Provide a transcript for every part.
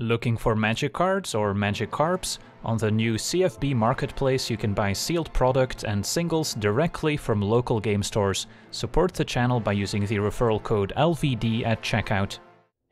Looking for magic cards or magic carps? On the new CFB marketplace you can buy sealed product and singles directly from local game stores. Support the channel by using the referral code LVD at checkout.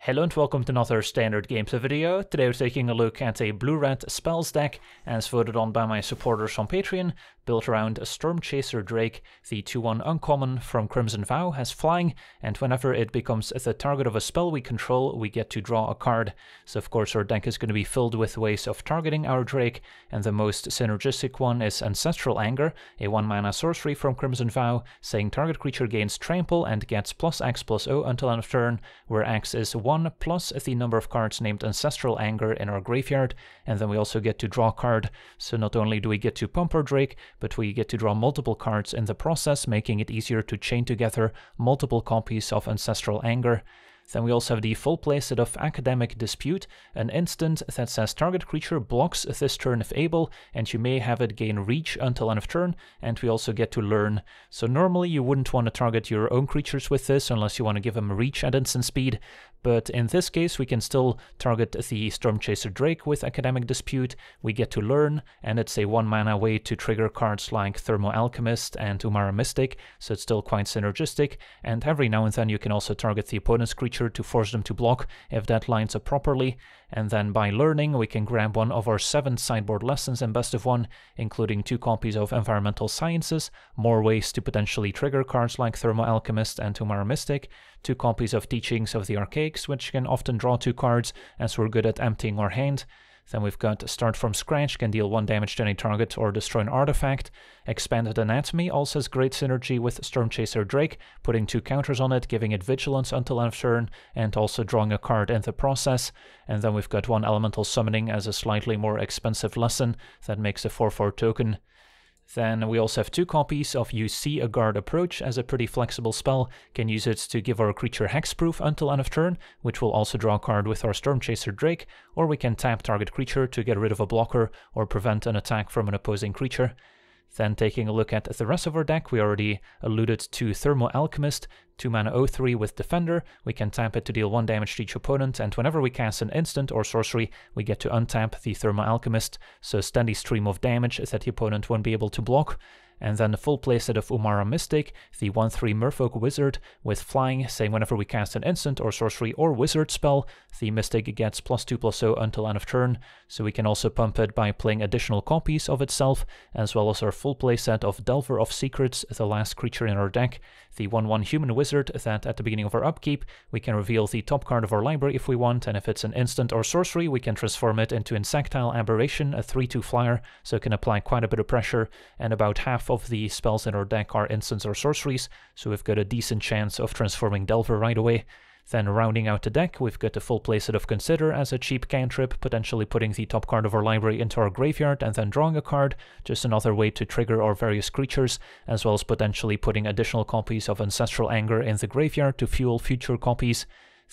Hello and welcome to another Standard Games video. Today we're taking a look at a blue-red spells deck, as voted on by my supporters on Patreon, built around Stormchaser Drake. The 2/1 uncommon from Crimson Vow has flying, and whenever it becomes the target of a spell we control, we get to draw a card. So of course our deck is going to be filled with ways of targeting our Drake, and the most synergistic one is Ancestral Anger, a 1-mana sorcery from Crimson Vow, saying target creature gains trample and gets +X+0 until end of turn, where X is 1 plus the number of cards named Ancestral Anger in our graveyard, and then we also get to draw a card. So not only do we get to pump our Drake, but we get to draw multiple cards in the process, making it easier to chain together multiple copies of Ancestral Anger. Then we also have the full playset of Academic Dispute, an instant that says target creature blocks this turn if able, and you may have it gain reach until end of turn, and we also get to learn. So normally you wouldn't want to target your own creatures with this unless you want to give them reach at instant speed, but in this case we can still target the Stormchaser Drake with Academic Dispute, we get to learn, and it's a 1-mana way to trigger cards like Thermo Alchemist and Umara Mystic, so it's still quite synergistic, and every now and then you can also target the opponent's creature to force them to block if that lines up properly. And then by learning we can grab one of our 7 sideboard lessons in Best of 1, including 2 copies of Environmental Sciences, more ways to potentially trigger cards like Thermo Alchemist and Umara Mystic, 2 copies of Teachings of the Archaics, which can often draw 2 cards as we're good at emptying our hand. Then we've got Start from Scratch, can deal 1 damage to any target or destroy an artifact. Expanded Anatomy also has great synergy with Stormchaser Drake, putting 2 counters on it, giving it vigilance until end of turn, and also drawing a card in the process. And then we've got 1 Elemental Summoning as a slightly more expensive lesson that makes a 4/4 token. Then we also have 2 copies of UC Guard Approach as a pretty flexible spell, can use it to give our creature hexproof until end of turn, which will also draw a card with our Stormchaser Drake, or we can tap target creature to get rid of a blocker or prevent an attack from an opposing creature. Then taking a look at the rest of our deck, we already alluded to Thermo Alchemist, 2-mana 0/3 with Defender, we can tap it to deal 1 damage to each opponent, and whenever we cast an instant or sorcery, we get to untap the Thermo Alchemist, so a steady stream of damage that the opponent won't be able to block. And then the full playset of Umara Mystic, the 1/3 Merfolk Wizard with flying, saying whenever we cast an instant or sorcery or wizard spell, the Mystic gets +2/+0 until end of turn, so we can also pump it by playing additional copies of itself, as well as our full playset of Delver of Secrets, the last creature in our deck, the 1/1 Human Wizard that at the beginning of our upkeep we can reveal the top card of our library if we want, and if it's an instant or sorcery we can transform it into Insectile Aberration, a 3/2 flyer, so it can apply quite a bit of pressure, and about half of the spells in our deck are instants or sorceries, so we've got a decent chance of transforming Delver right away. Then rounding out the deck, we've got the full playset of Consider as a cheap cantrip, potentially putting the top card of our library into our graveyard and then drawing a card, just another way to trigger our various creatures, as well as potentially putting additional copies of Ancestral Anger in the graveyard to fuel future copies.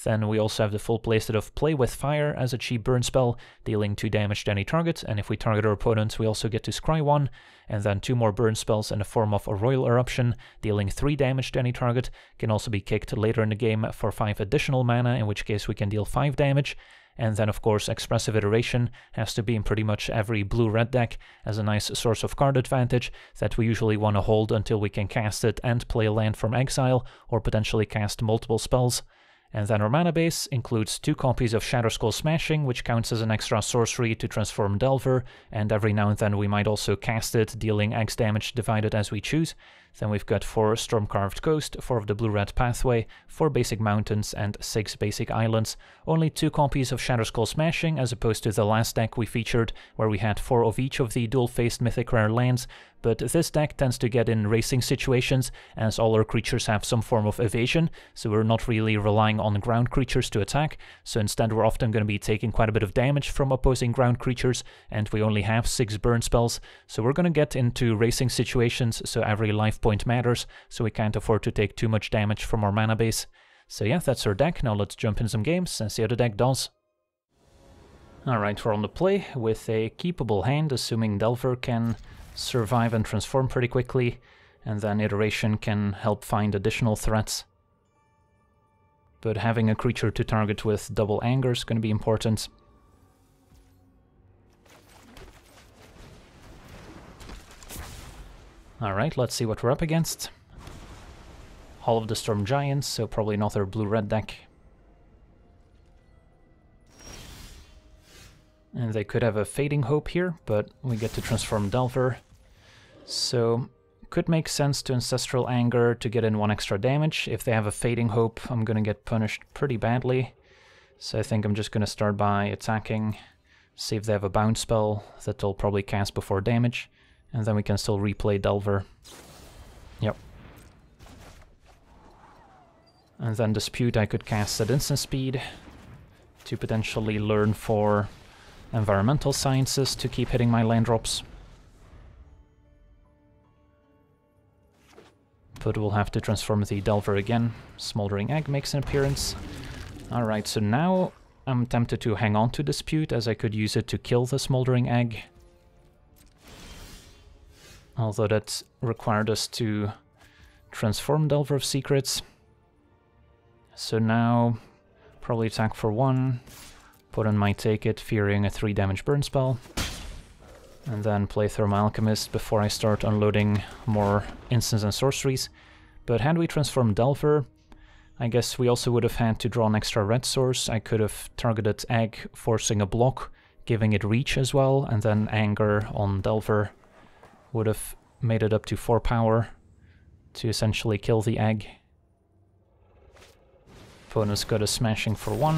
Then we also have the full playset of Play With Fire as a cheap burn spell, dealing 2 damage to any target, and if we target our opponents we also get to scry 1, and then 2 more burn spells in the form of a Royal Eruption, dealing 3 damage to any target, can also be kicked later in the game for 5 additional mana, in which case we can deal 5 damage. And then of course Expressive Iteration has to be in pretty much every blue-red deck as a nice source of card advantage that we usually want to hold until we can cast it and play a land from exile, or potentially cast multiple spells. And then our mana base includes 2 copies of Shatterskull Smashing, which counts as an extra sorcery to transform Delver, and every now and then we might also cast it, dealing X damage divided as we choose. Then we've got 4 Storm-Carved Coast, 4 of the Blue-Red Pathway, 4 Basic Mountains, and 6 Basic Islands. Only 2 copies of Shatterskull Smashing, as opposed to the last deck we featured, where we had 4 of each of the dual-faced Mythic Rare lands, but this deck tends to get in racing situations, as all our creatures have some form of evasion, so we're not really relying on ground creatures to attack, so instead we're often going to be taking quite a bit of damage from opposing ground creatures, and we only have 6 burn spells, so we're going to get into racing situations, so every life point matters, so we can't afford to take too much damage from our mana base. So yeah, that's our deck. Now let's jump in some games and see how the deck does. Alright, we're on the play with a keepable hand, assuming Delver can survive and transform pretty quickly, and then Iteration can help find additional threats. But having a creature to target with double anger is going to be important. Alright, let's see what we're up against. Hall of the Storm Giants, so probably another blue-red deck. And they could have a Fading Hope here, but we get to transform Delver. So, could make sense to Ancestral Anger to get in one extra damage. If they have a Fading Hope, I'm gonna get punished pretty badly. So I think I'm just gonna start by attacking, see if they have a bounce spell that they'll probably cast before damage, and then we can still replay Delver. Yep. And then Dispute I could cast at instant speed to potentially learn for Environmental Sciences to keep hitting my land drops. But we'll have to transform the Delver again. Smoldering Egg makes an appearance. Alright, so now I'm tempted to hang on to Dispute, as I could use it to kill the Smoldering Egg. Although that required us to transform Delver of Secrets. So now, probably attack for one. Opponent might take it, fearing a 3 damage burn spell. And then play Thermo Alchemist before I start unloading more instants and sorceries. But had we transformed Delver, I guess we also would have had to draw an extra red source. I could have targeted Egg, forcing a block, giving it reach as well, and then Anger on Delver would have made it up to 4 power to essentially kill the Egg. Opponent's got a Smashing for 1.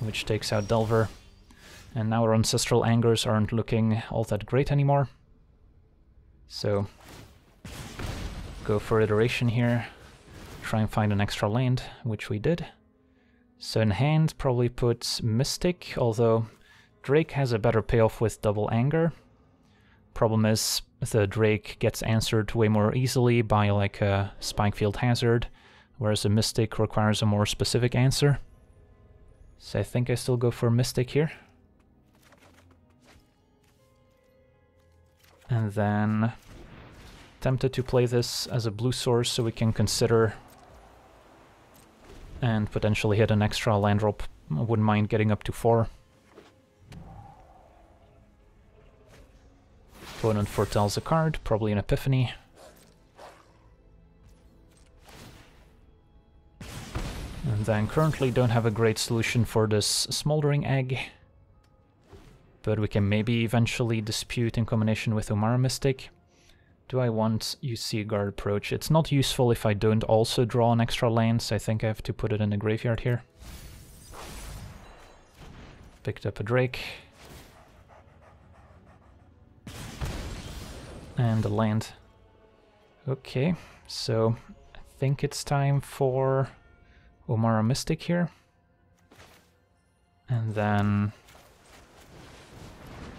Which takes out Delver, and now our Ancestral Angers aren't looking all that great anymore. So go for Iteration here, try and find an extra land, which we did. So in hand probably puts Mystic, although Drake has a better payoff with double Anger. Problem is the Drake gets answered way more easily by like a Spikefield Hazard, whereas a Mystic requires a more specific answer. So I think I still go for Mystic here. And then tempted to play this as a blue source so we can consider and potentially hit an extra land drop. I wouldn't mind getting up to 4. Opponent foretells a card, probably an Epiphany. And then currently don't have a great solution for this Smoldering Egg, but we can maybe eventually Dispute in combination with Umara Mystic. Do I want UC Guard Approach? It's not useful if I don't also draw an extra land, so I think I have to put it in the graveyard here. Picked up a Drake. And a land. Okay, so I think it's time for Umara Mystic here, and then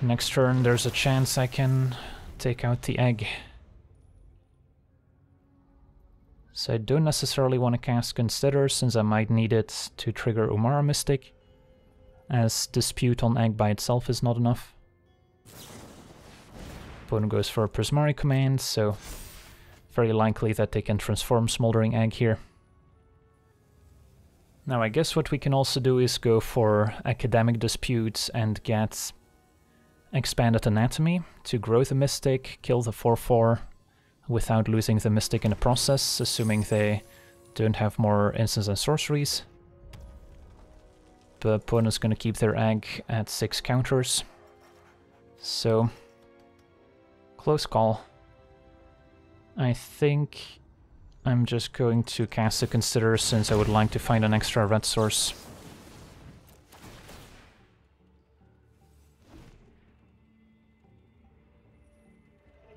next turn there's a chance I can take out the Egg. So I don't necessarily want to cast Consider, since I might need it to trigger Umara Mystic, as Dispute on Egg by itself is not enough. Opponent goes for a Prismari Command, so very likely that they can transform Smoldering Egg here. Now I guess what we can also do is go for Academic Disputes and get Expanded Anatomy to grow the Mystic, kill the 4/4 without losing the Mystic in the process, assuming they don't have more instants and sorceries. The opponent's gonna keep their Egg at 6 counters, so close call. I think I'm just going to cast a Consider, since I would like to find an extra red source.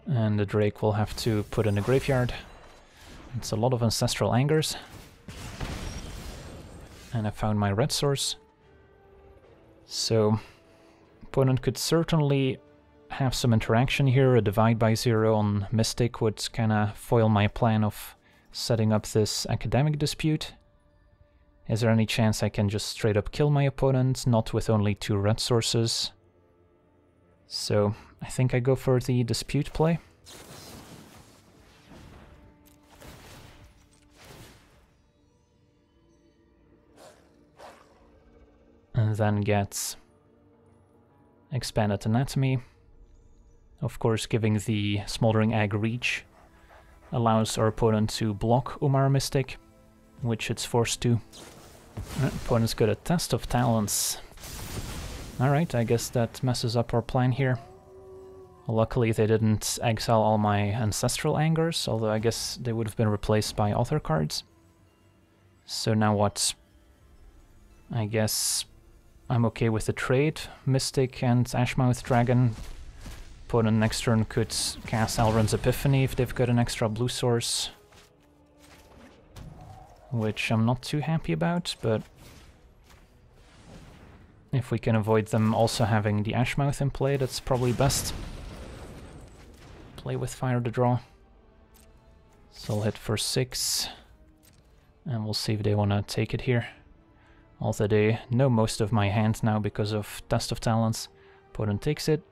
And the Drake will have to put in the graveyard. It's a lot of Ancestral Angers. And I found my red source. So, opponent could certainly have some interaction here. A Divide by Zero on Mystic would kinda foil my plan of setting up this Academic Dispute. Is there any chance I can just straight up kill my opponent, not with only 2 red sources? So I think I go for the Dispute play. And then get Expanded Anatomy, Of course, giving the Smoldering Egg reach allows our opponent to block Umara Mystic, which it's forced to. Right, opponent's got a Test of Talents. Alright, I guess that messes up our plan here. Luckily they didn't exile all my Ancestral Angers, although I guess they would have been replaced by Author cards. So now what? I guess I'm okay with the trade. Mystic and Ashmouth Dragon. Opponent next turn could cast Alrund's Epiphany if they've got an extra blue source, which I'm not too happy about, but if we can avoid them also having the Ashmouth in play, that's probably best. Play with Fire to draw. So I'll hit for 6, and we'll see if they want to take it here. Although they know most of my hand now because of Test of Talents. Opponent takes it.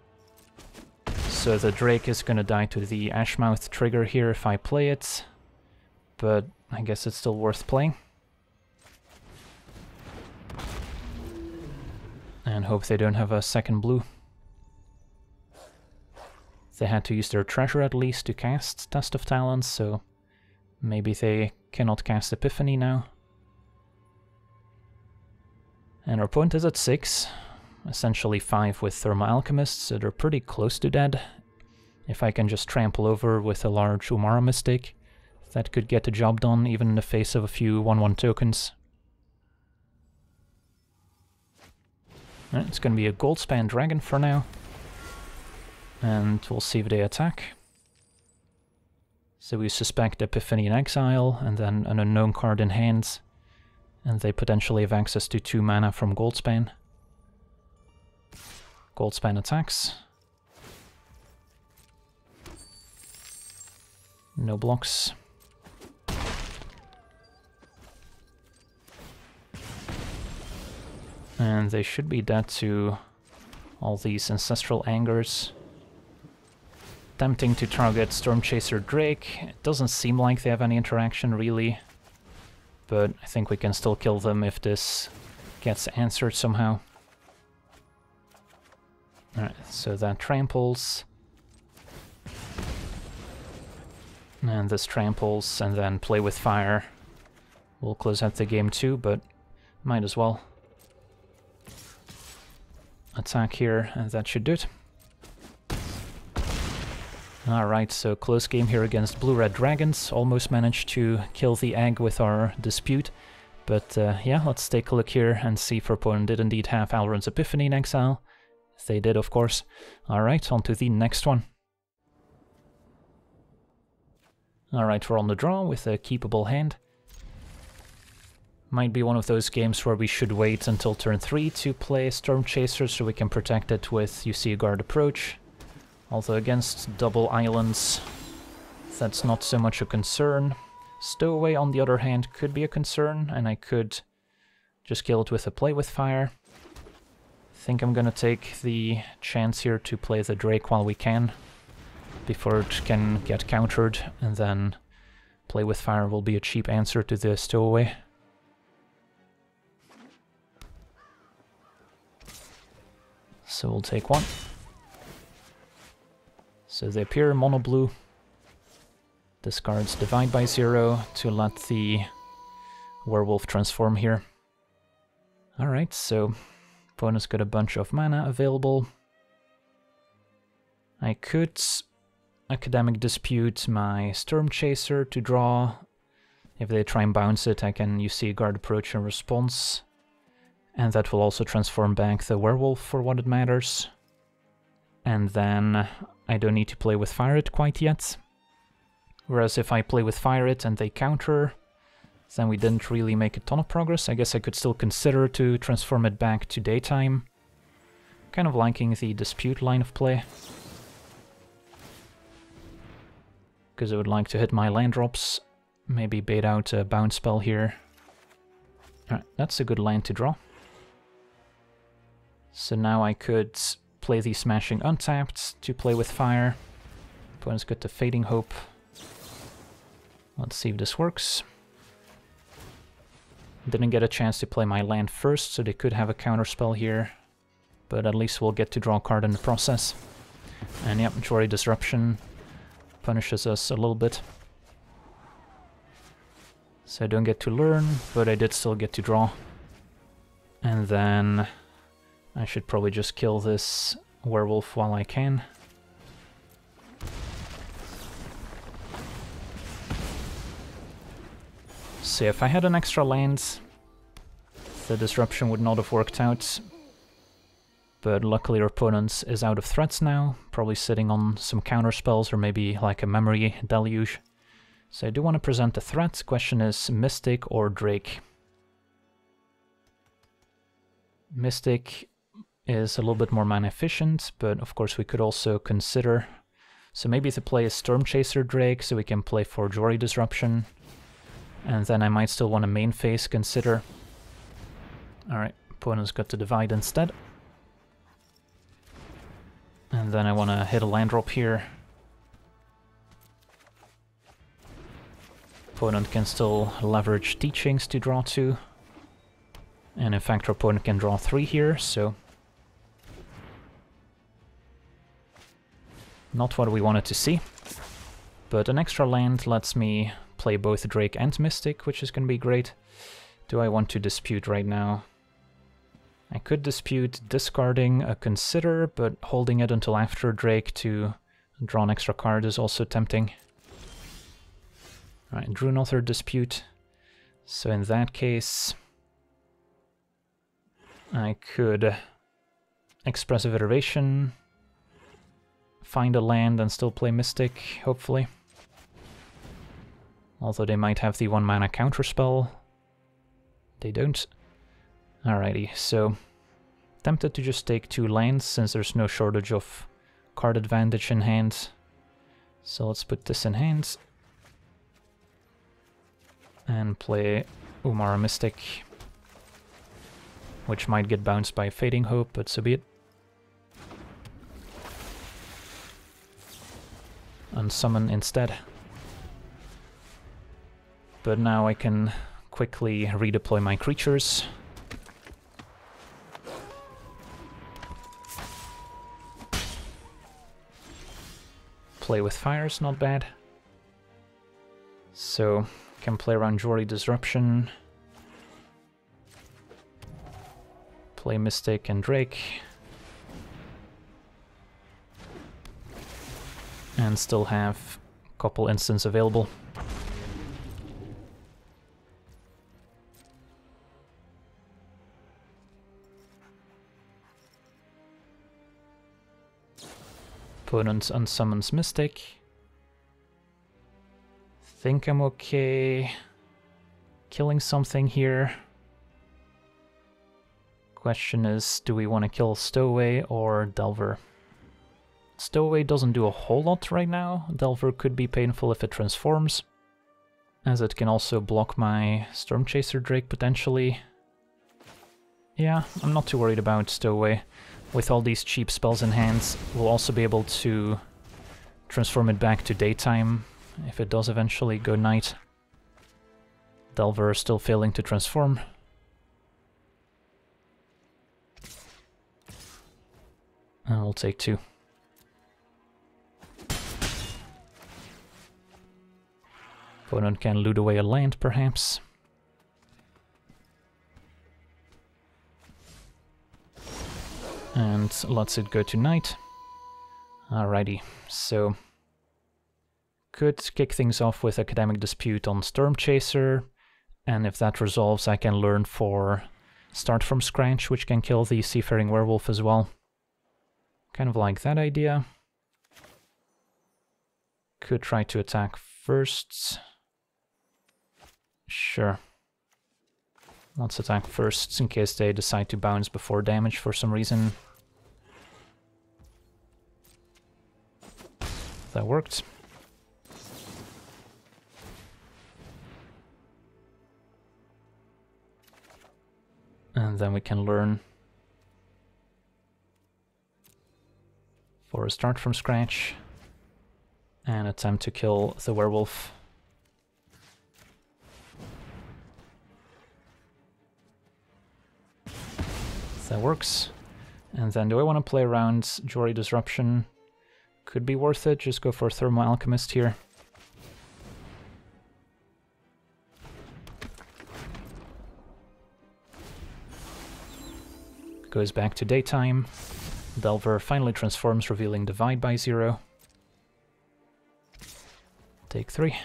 So the Drake is gonna die to the Ashmouth trigger here if I play it, but I guess it's still worth playing. And hope they don't have a second blue. They had to use their treasure at least to cast Test of Talents, so maybe they cannot cast Epiphany now. And our opponent is at 6. Essentially 5 with Thermo Alchemist, so they're pretty close to dead. If I can just trample over with a large Umara Mystic, that could get the job done even in the face of a few 1-1 tokens. Right, it's gonna be a Goldspan Dragon for now. And we'll see if they attack. So we suspect Epiphany in exile, and then an unknown card in hand. And they potentially have access to 2 mana from Goldspan. Goldspan attacks. No blocks. And they should be dead to all these Ancestral Angers. Tempting to target Stormchaser Drake. It doesn't seem like they have any interaction really, but I think we can still kill them if this gets answered somehow. Alright, so that tramples, and this tramples, and then Play with Fire. We'll close out the game too, but might as well. Attack here, and that should do it. Alright, so close game here against Blue-Red Dragons. Almost managed to kill the egg with our dispute. But yeah, let's take a look here and see if our opponent did indeed have Alrund's Epiphany in exile. They did, of course. Alright, on to the next one. Alright, we're on the draw with a keepable hand. Might be one of those games where we should wait until turn 3 to play Stormchaser so we can protect it with UC Guard Approach. Although against double islands, that's not so much a concern. Stowaway, on the other hand, could be a concern, and I could just kill it with a Play with Fire. I think I'm gonna take the chance here to play the Drake while we can, before it can get countered, and then Play with Fire will be a cheap answer to the Stowaway. So we'll take one. So they appear mono-blue. Discards Divide by Zero to let the werewolf transform here. Alright, so opponent's got a bunch of mana available. I could Academic Dispute my Stormchaser to draw. If they try and bounce it, I can UC Guard Approach in response. And that will also transform back the werewolf for what it matters. And then I don't need to Play with Fire it quite yet. Whereas if I Play with Fire it and they counter, then we didn't really make a ton of progress. I guess I could still consider to transform it back to daytime. Kind of liking the dispute line of play, because I would like to hit my land drops, maybe bait out a bounce spell here. Alright, that's a good land to draw. So now I could play the Smashing untapped to Play with Fire. Opponent's got the Fading Hope. Let's see if this works. Didn't get a chance to play my land first, so they could have a counterspell here, but at least we'll get to draw a card in the process. And yep, Jwari Disruption punishes us a little bit. So I don't get to learn, but I did still get to draw. And then I should probably just kill this werewolf while I can. So if I had an extra land, the disruption would not have worked out. But luckily our opponent is out of threats now, probably sitting on some counter spells or maybe like a memory deluge. So I do want to present a threat. Question is Mystic or Drake? Mystic is a little bit more mana efficient, but of course we could also consider. So maybe the play is Stormchaser Drake, so we can play for Jwari Disruption. And then I might still want to main phase Consider. Alright, opponent's got to Divide instead. And then I want to hit a land drop here. Opponent can still leverage Teachings to draw 2. And in fact our opponent can draw 3 here, so... not what we wanted to see. But an extra land lets me play both Drake and Mystic, which is going to be great. Do I want to dispute right now? I could dispute discarding a Consider, but holding it until after Drake to draw an extra card is also tempting. Alright, drew another dispute. So in that case... I could Expressive Iteration, find a land and still play Mystic, hopefully. Although they might have the 1-mana counterspell. They don't. Alrighty, so tempted to just take 2 lands since there's no shortage of card advantage in hand. So let's put this in hand. And play Umara Mystic, which might get bounced by Fading Hope, but so be it. Unsummon instead. But now I can quickly redeploy my creatures. Play with Fire is not bad. So, can play around Jwari Disruption. Play Mystic and Drake. And still have a couple instants available. Opponent unsummons Mystic. Think I'm okay killing something here. Question is, do we want to kill Stowaway or Delver? Stowaway doesn't do a whole lot right now. Delver could be painful if it transforms, as it can also block my Stormchaser Drake potentially. Yeah, I'm not too worried about Stowaway. With all these cheap spells in hand, we'll also be able to transform it back to daytime if it does eventually go night. Delver is still failing to transform. And we'll take 2. Opponent can loot away a land, perhaps. And lets it go to night. Alrighty, so... could kick things off with Academic Dispute on Stormchaser, and if that resolves I can learn for Start from Scratch, which can kill the Seafaring Werewolf as well. Kind of like that idea. Could try to attack first. Sure. Let's attack first in case they decide to bounce before damage for some reason. That worked. And then we can learn for a Start from Scratch and attempt to kill the werewolf. That works. And then do I want to play around Jwari Disruption? could be worth it. Just go for Thermo Alchemist here. Goes back to daytime. Delver finally transforms, revealing Divide by Zero. Take three.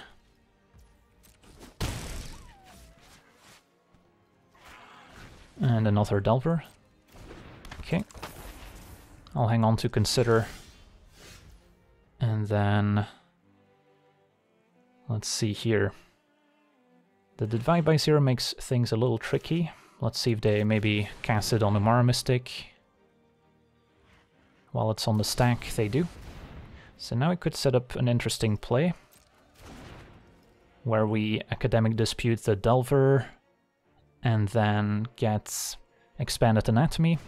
And another Delver. Okay. I'll hang on to Consider. And then... let's see here. The Divide by Zero makes things a little tricky. Let's see if they maybe cast it on Umara Mystic. While it's on the stack, they do. So now we could set up an interesting play, where we Academic Dispute the Delver, and then get Expanded Anatomy.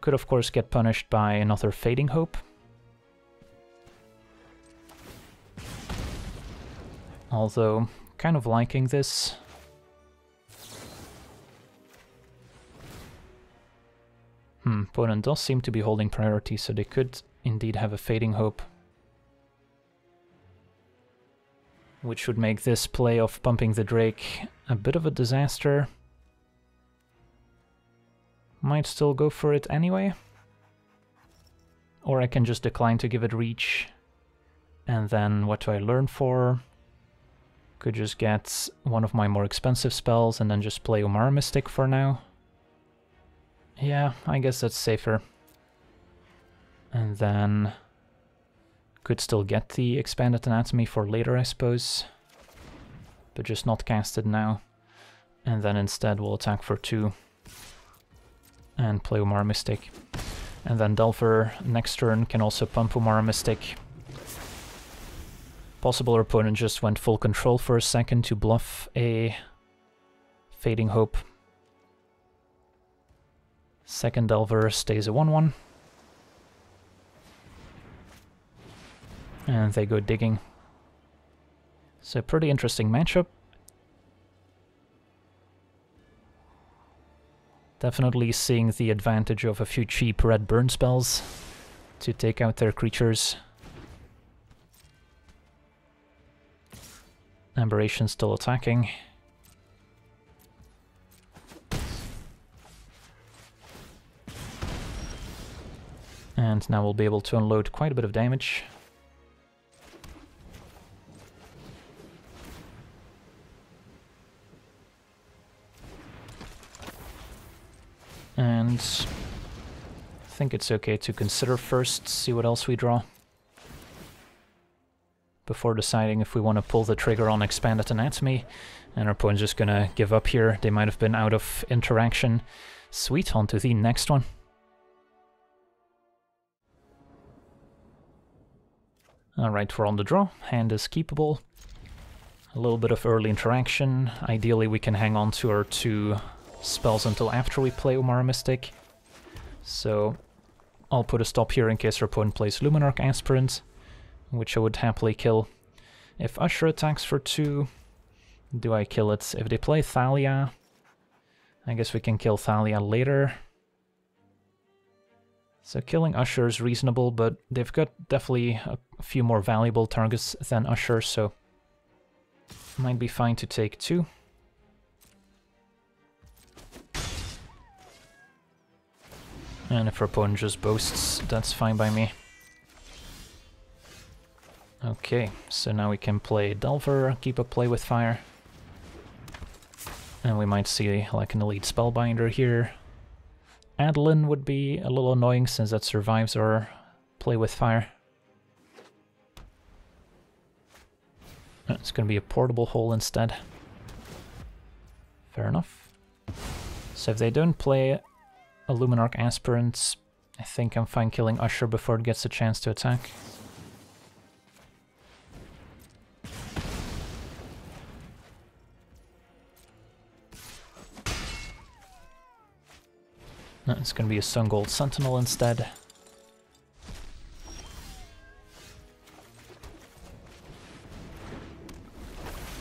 Could of course get punished by another Fading Hope. Although, kind of liking this. Opponent does seem to be holding priority, so they could indeed have a Fading Hope. Which would make this play of pumping the Drake a bit of a disaster. Might still go for it anyway. Or I can just decline to give it reach. And then what do I learn for? Could just get one of my more expensive spells and then just play Umara Mystic for now. Yeah, I guess that's safer. And then... could still get the Expanded Anatomy for later, I suppose. But just not cast it now. And then instead we'll attack for two. And play Umara Mystic. And then Delver next turn can also pump Umara Mystic. Possible our opponent just went full control for a second to bluff a Fading Hope. Second Delver stays a 1-1. And they go digging. So pretty interesting matchup. Definitely seeing the advantage of a few cheap red burn spells to take out their creatures. Aberration still attacking. And now we'll be able to unload quite a bit of damage. And I think it's okay to Consider first, see what else we draw. Before deciding if we want to pull the trigger on Expanded Anatomy. And our opponent's just gonna give up here. They might have been out of interaction. Sweet, on to the next one. Alright, we're on the draw. Hand is keepable. A little bit of early interaction. Ideally we can hang on to our two spells until after we play Umara Mystic. So I'll put a stop here in case our opponent plays Luminarch Aspirant, which I would happily kill. If Usher attacks for two, do I kill it? If they play Thalia, I guess we can kill Thalia later. So killing Usher is reasonable, but they've got definitely a few more valuable targets than Usher, so might be fine to take two. And if our opponent just boasts, that's fine by me. Okay, so now we can play Delver, keep a Play With Fire. And we might see like an Elite Spellbinder here. Adeline would be a little annoying since that survives our Play With Fire. It's gonna be a Portable Hole instead. Fair enough. So if they don't play a Luminarch Aspirant, I think I'm fine killing Usher before it gets a chance to attack. No, it's gonna be a Sun Gold Sentinel instead.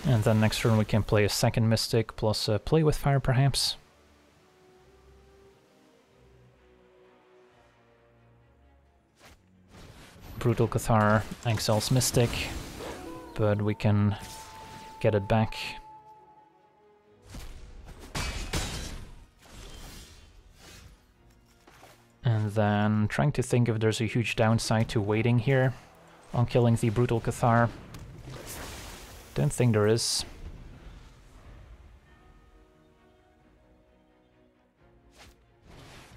And then next turn we can play a second Mystic plus a Play With Fire perhaps. Brutal Cathar, Anxel's Mystic, but we can get it back. And then trying to think if there's a huge downside to waiting here on killing the Brutal Cathar. Don't think there is.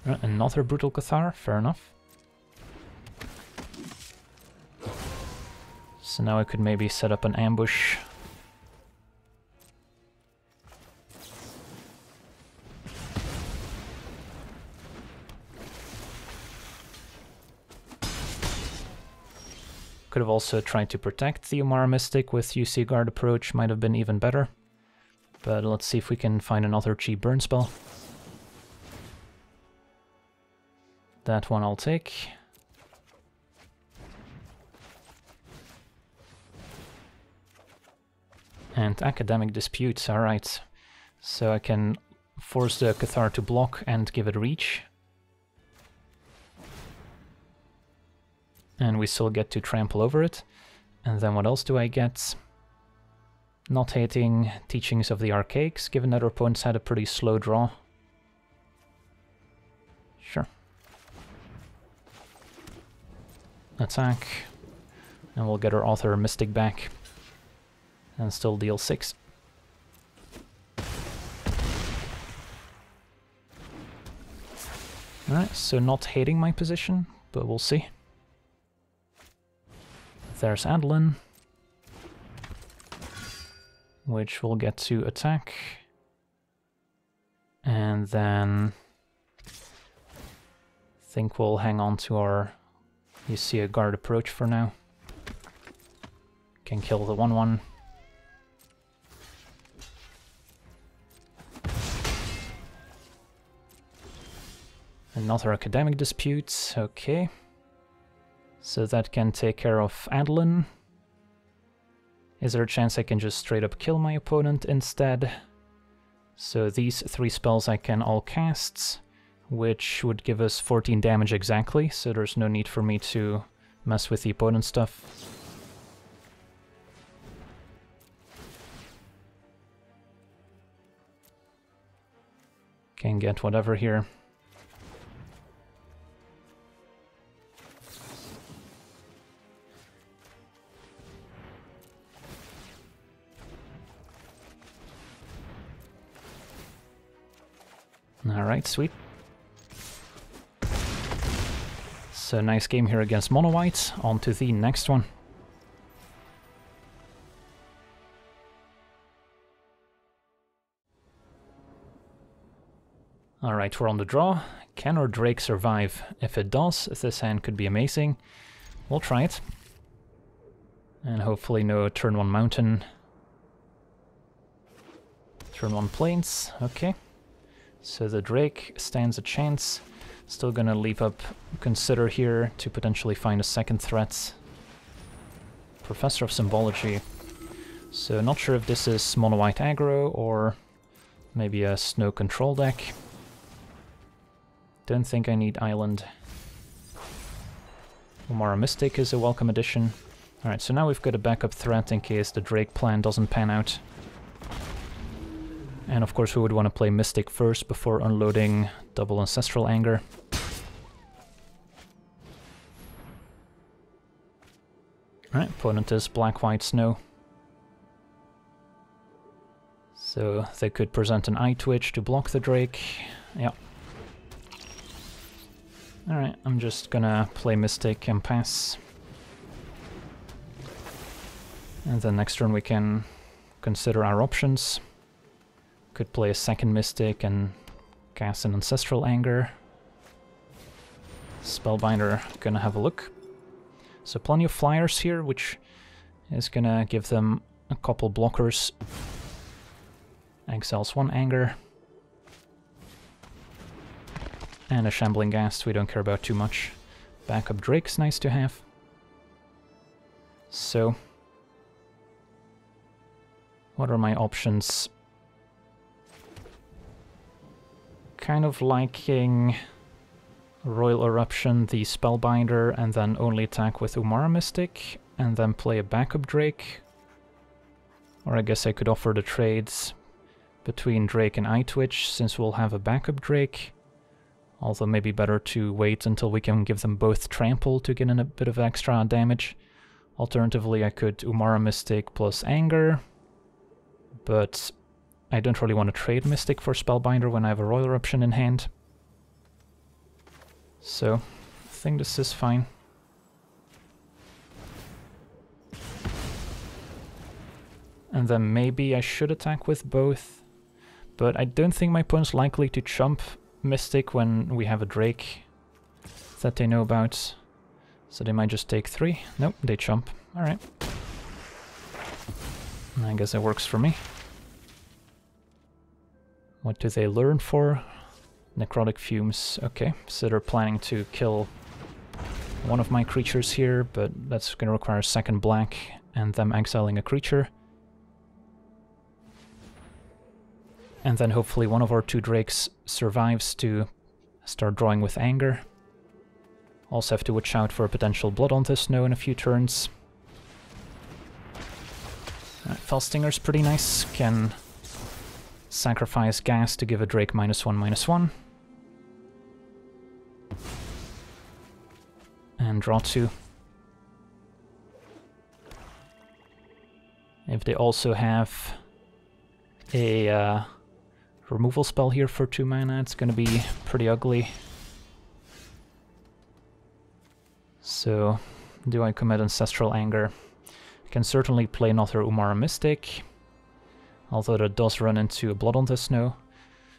Another Brutal Cathar, fair enough. So now I could maybe set up an ambush. Could have also tried to protect the Umara Mystic with UC Guard Approach, might have been even better. But let's see if we can find another cheap burn spell. That one I'll take. And Academic Disputes, alright. So I can force the Cathar to block and give it reach. And we still get to trample over it. And then what else do I get? Not hating Teachings of the Archaics, given that our opponents had a pretty slow draw. Sure. Attack. And we'll get our Author Mystic back. And still deal 6. Alright, so not hating my position, but we'll see. There's Adeline, which we'll get to attack, and then I think we'll hang on to our UC Guard Approach for now. Can kill the 1/1. Another Academic Dispute, okay. So that can take care of Adeline. Is there a chance I can just straight up kill my opponent instead? So these 3 spells I can all cast, which would give us 14 damage exactly, so there's no need for me to mess with the opponent's stuff. Can get whatever here. Alright, sweet. So nice game here against Mono-White. On to the next one. Alright, we're on the draw. Can our Drake survive? If it does, this hand could be amazing. We'll try it. And hopefully no turn 1 Mountain. Turn 1 Plains, okay. So the Drake stands a chance. Still gonna leap up Consider here to potentially find a second threat. Professor of Symbology. So not sure if this is Mono-White aggro or maybe a Snow Control deck. Don't think I need Island. Umara Mystic is a welcome addition. Alright, so now we've got a backup threat in case the Drake plan doesn't pan out. And of course we would want to play Mystic first before unloading double Ancestral Anger. Alright, opponent is Black-White Snow. So they could present an Eye Twitch to block the Drake. Yep. Alright, I'm just gonna play Mystic and pass. And then next turn we can consider our options. Could play a second Mystic and cast an Ancestral Anger. Spellbinder, gonna have a look. So plenty of flyers here, which is gonna give them a couple blockers. Exiles 1 Anger. And a Shambling Ghast we don't care about too much. Backup Drake's nice to have. So, what are my options? Kind of liking Royal Eruption, the Spellbinder, and then only attack with Umara Mystic, and then play a backup Drake. Or I guess I could offer the trades between Drake and Eye Twitch, since we'll have a backup Drake. Although maybe better to wait until we can give them both Trample to get in a bit of extra damage. Alternatively, I could Umara Mystic plus Anger, but I don't really want to trade Mystic for Spellbinder when I have a Royal Eruption in hand. So, I think this is fine. And then maybe I should attack with both, but I don't think my opponent's likely to chump Mystic when we have a Drake that they know about. So they might just take three. Nope, they chump. Alright. I guess it works for me. What do they learn for? Necrotic Fumes. Okay, so they're planning to kill one of my creatures here, but that's going to require a second black and them exiling a creature. And then hopefully one of our two Drakes survives to start drawing with Anger. Also have to watch out for a potential Blood on the Snow in a few turns. Felstinger's pretty nice, can sacrifice gas to give a Drake -1/-1. And draw two. If they also have a removal spell here for 2 mana, it's gonna be pretty ugly. So, do I commit Ancestral Anger? I can certainly play another Umara Mystic, although that does run into a Blood on the Snow.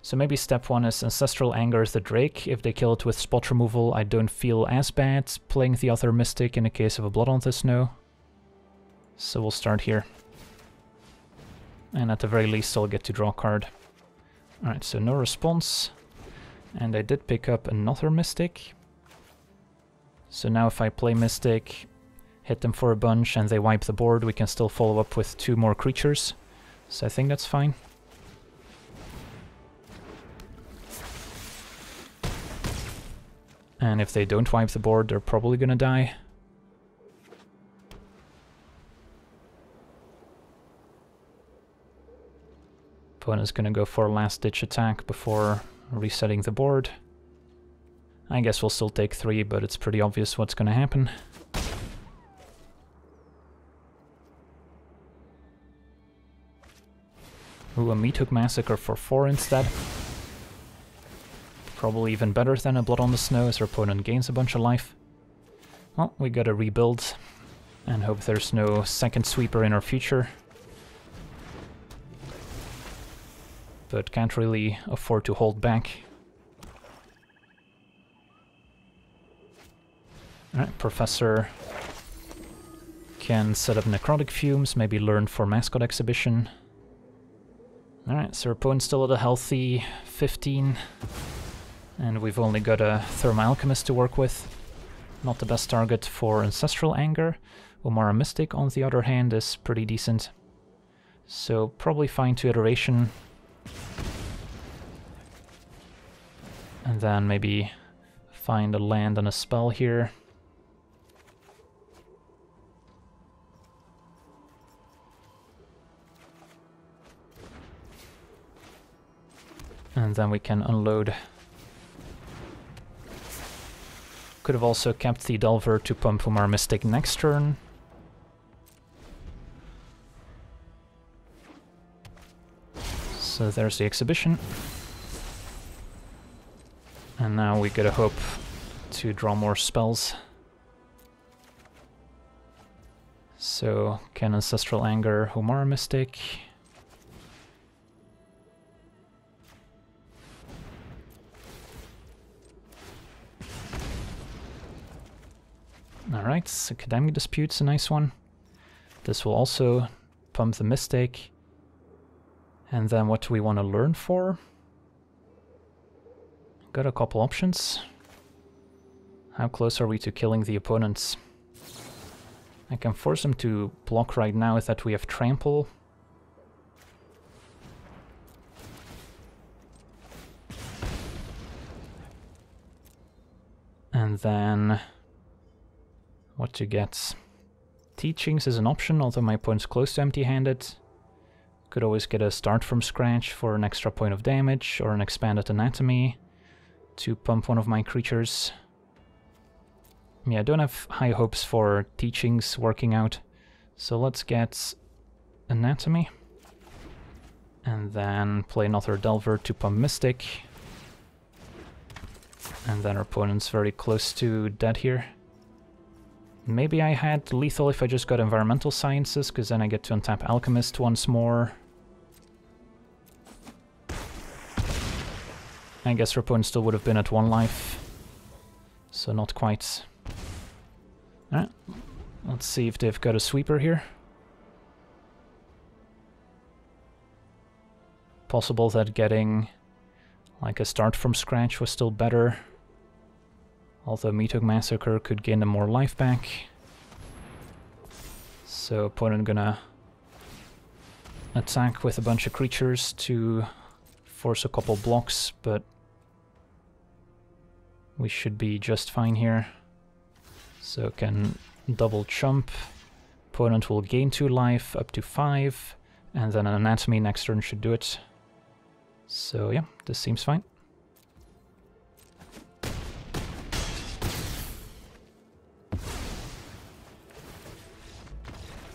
So maybe step one is Ancestral Anger is the Drake. If they kill it with spot removal, I don't feel as bad playing the other Mystic in the case of a Blood on the Snow. So we'll start here. And at the very least I'll get to draw a card. Alright, so no response. And I did pick up another Mystic. So now if I play Mystic, hit them for a bunch and they wipe the board, we can still follow up with 2 more creatures. So I think that's fine. And if they don't wipe the board, they're probably gonna die. Opponent's gonna go for a last-ditch attack before resetting the board. I guess we'll still take 3, but it's pretty obvious what's gonna happen. Ooh, a Meat Hook Massacre for 4 instead. Probably even better than a Blood on the Snow, as our opponent gains a bunch of life. Well, we gotta rebuild, and hope there's no second sweeper in our future. But can't really afford to hold back. Alright, Professor can set up Necrotic Fumes, maybe learn for Mascot Exhibition. Alright, so our opponent's still at a healthy 15, and we've only got a Thermo Alchemist to work with. Not the best target for Ancestral Anger. Umara Mystic, on the other hand, is pretty decent. So probably fine to Iteration. And then maybe find a land and a spell here. And then we can unload. Could have also kept the Delver to pump Umar Mystic next turn. So there's the exhibition. And now we gotta hope to draw more spells. So, can Ancestral Anger, Umara Mystic. Alright, Academic Dispute's a nice one. This will also pump the Mystic. And then what do we want to learn for? Got a couple options. How close are we to killing the opponents? I can force them to block right now that we have Trample. And then what to get? Teachings is an option, although my opponent's close to empty-handed. Could always get a Start from Scratch for an extra point of damage, or an Expanded Anatomy to pump one of my creatures. Yeah, I don't have high hopes for Teachings working out, so let's get Anatomy. And then play another Delver to pump Mystic. And then our opponent's very close to dead here. Maybe I had lethal if I just got Environmental Sciences, because then I get to untap Alchemist once more. I guess our opponent still would have been at one life. So not quite. Alright, let's see if they've got a sweeper here. Possible that getting like a Start from Scratch was still better. Although Meathook Massacre could gain them more life back. So opponent gonna attack with a bunch of creatures to force a couple blocks, but we should be just fine here. So can double chump. Opponent will gain 2 life, up to 5, and then an Anatomy next turn should do it. So yeah, this seems fine.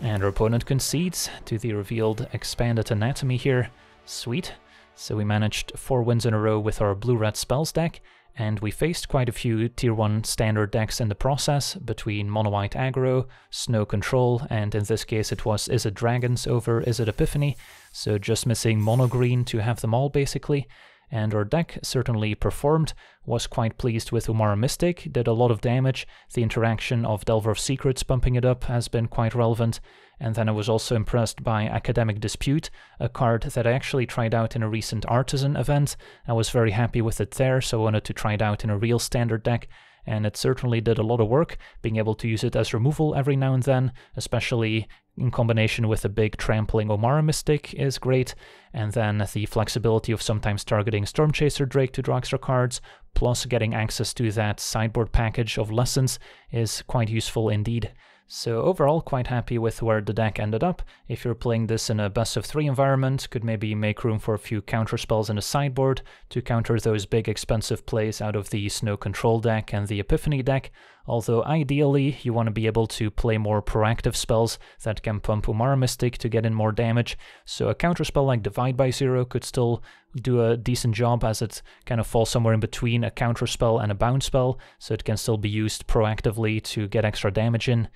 And our opponent concedes to the revealed Expanded Anatomy here. Sweet. So we managed 4 wins in a row with our blue-red spells deck, and we faced quite a few tier 1 standard decks in the process, between mono-white aggro, snow control, and in this case it was Is It Dragons over Is It Epiphany, so just missing mono-green to have them all basically. And our deck certainly performed, was quite pleased with Umara Mystic, did a lot of damage, the interaction of Delver of Secrets pumping it up has been quite relevant, and then I was also impressed by Academic Dispute, a card that I actually tried out in a recent Artisan event. I was very happy with it there, so I wanted to try it out in a real standard deck, and it certainly did a lot of work, being able to use it as removal every now and then, especially in combination with a big trampling Umara Mystic is great, and then the flexibility of sometimes targeting Stormchaser Drake to draw extra cards, plus getting access to that sideboard package of lessons is quite useful indeed. So overall, quite happy with where the deck ended up. If you're playing this in a best-of-3 environment, could maybe make room for a few counterspells in the sideboard to counter those big expensive plays out of the Snow Control deck and the Epiphany deck, although ideally you want to be able to play more proactive spells that can pump Umara Mystic to get in more damage, so a counterspell like Divide by Zero could still do a decent job, as it kind of falls somewhere in between a counterspell and a bound spell, so it can still be used proactively to get extra damage in.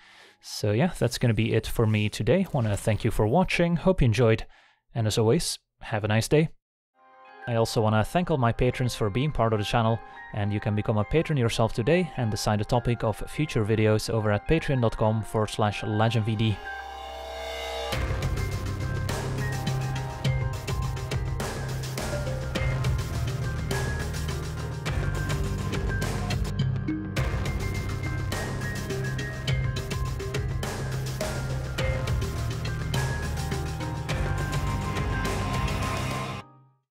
So yeah, that's going to be it for me today. Want to thank you for watching, hope you enjoyed, and as always, have a nice day. I also want to thank all my patrons for being part of the channel, and you can become a patron yourself today and decide the topic of future videos over at patreon.com/legendvd.